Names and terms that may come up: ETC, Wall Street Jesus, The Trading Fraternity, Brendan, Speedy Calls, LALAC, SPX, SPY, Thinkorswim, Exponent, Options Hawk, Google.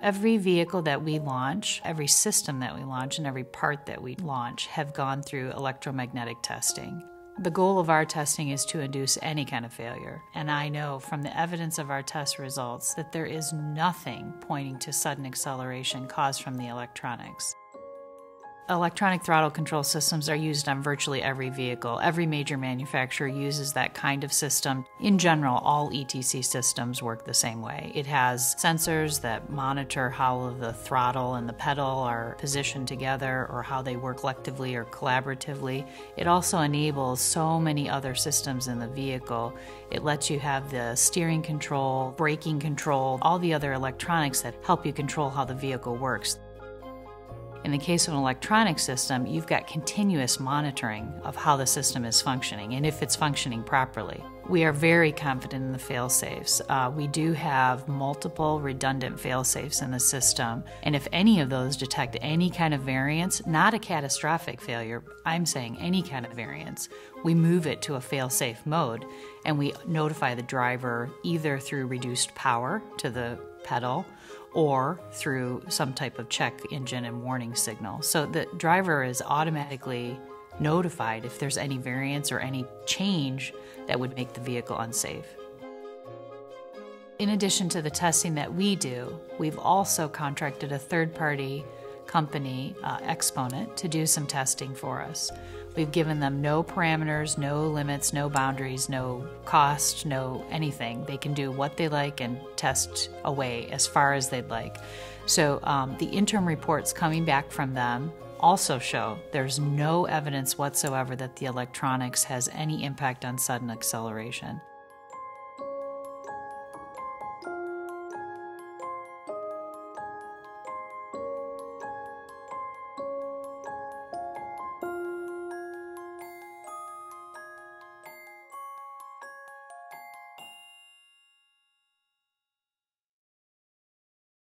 Every vehicle that we launch, every system that we launch, and every part that we launch have gone through electromagnetic testing. The goal of our testing is to induce any kind of failure, and I know from the evidence of our test results that there is nothing pointing to sudden acceleration caused from the electronics. Electronic throttle control systems are used on virtually every vehicle. Every major manufacturer uses that kind of system. In general, all ETC systems work the same way. It has sensors that monitor how the throttle and the pedal are positioned together or how they work collectively or collaboratively. It also enables so many other systems in the vehicle. It lets you have the steering control, braking control, all the other electronics that help you control how the vehicle works. In the case of an electronic system, you've got continuous monitoring of how the system is functioning and if it's functioning properly. We are very confident in the fail-safes. We do have multiple redundant fail-safes in the system, and if any of those detect any kind of variance, not a catastrophic failure, I'm saying any kind of variance, we move it to a fail-safe mode and we notify the driver either through reduced power to the pedal or through some type of check engine and warning signal. So the driver is automatically notified if there's any variance or any change that would make the vehicle unsafe. In addition to the testing that we do, we've also contracted a third-party company, Exponent, to do some testing for us. We've given them no parameters, no limits, no boundaries, no cost, no anything. They can do what they like and test away as far as they'd like. So the interim reports coming back from them also show there's no evidence whatsoever that the electronics has any impact on sudden acceleration.